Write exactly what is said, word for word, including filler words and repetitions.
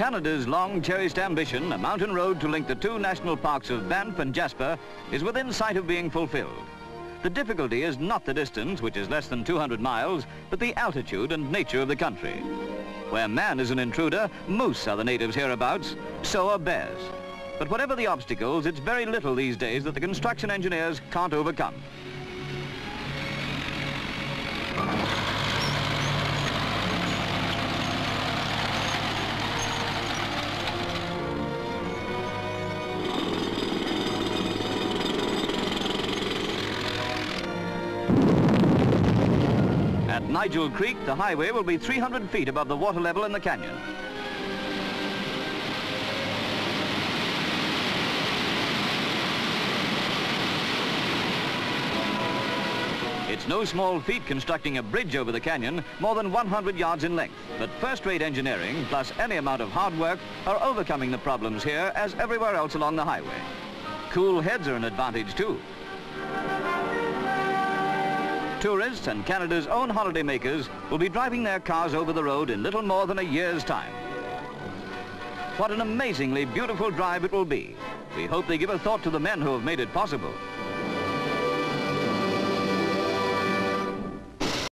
Canada's long-cherished ambition, a mountain road to link the two national parks of Banff and Jasper, is within sight of being fulfilled. The difficulty is not the distance, which is less than two hundred miles, but the altitude and nature of the country. Where man is an intruder, moose are the natives hereabouts, so are bears. But whatever the obstacles, it's very little these days that the construction engineers can't overcome. At Nigel Creek, the highway will be three hundred feet above the water level in the canyon. It's no small feat constructing a bridge over the canyon, more than one hundred yards in length. But first-rate engineering, plus any amount of hard work, are overcoming the problems here as everywhere else along the highway. Cool heads are an advantage too. Tourists and Canada's own holidaymakers will be driving their cars over the road in little more than a year's time. What an amazingly beautiful drive it will be. We hope they give a thought to the men who have made it possible.